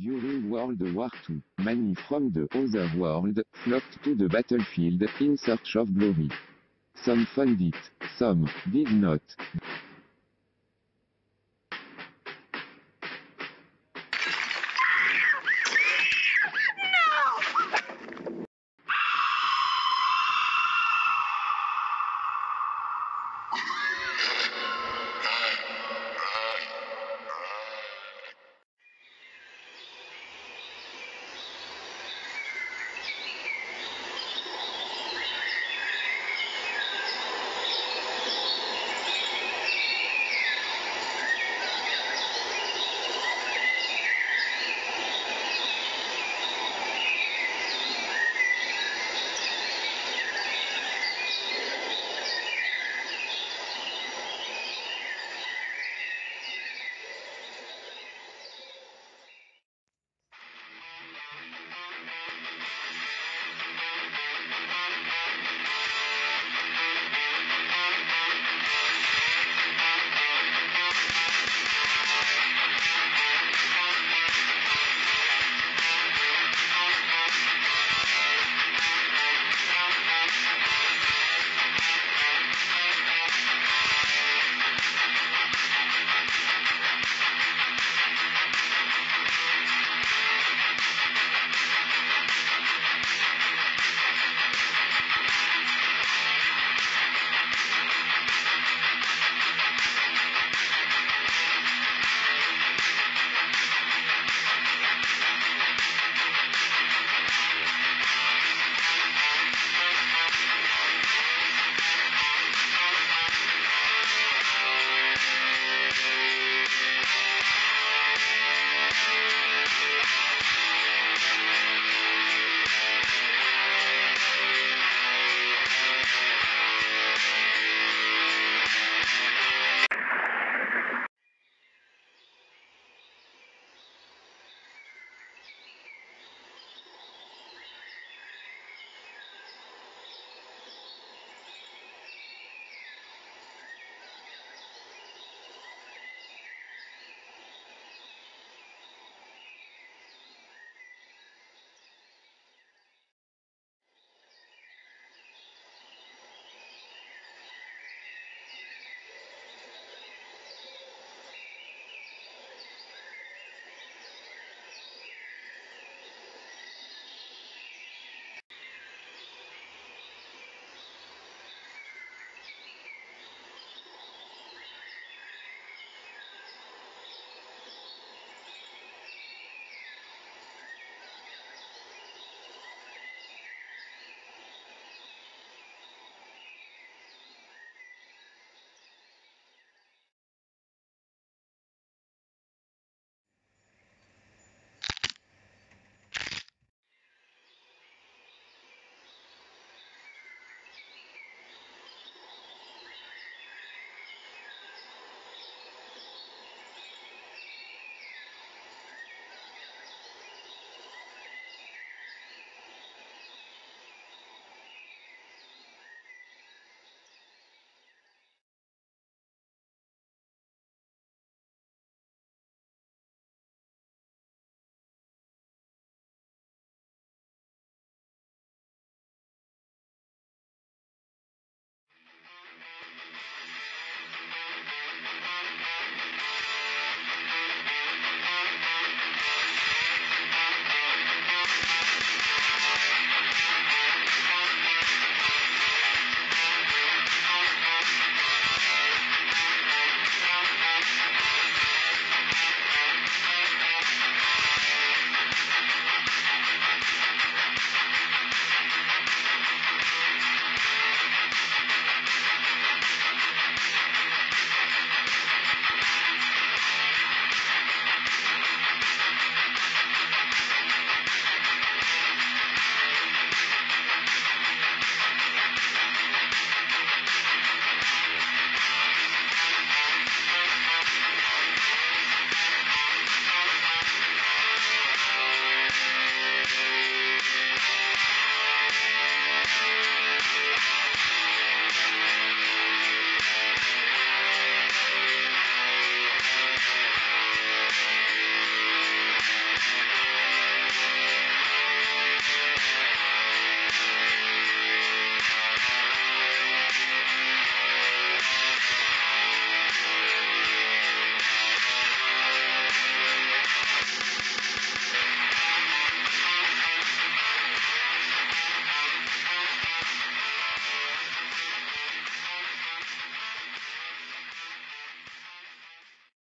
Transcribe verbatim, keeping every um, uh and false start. During World War Two, men from the other world flocked to the battlefield in search of glory. Some found it, some did not.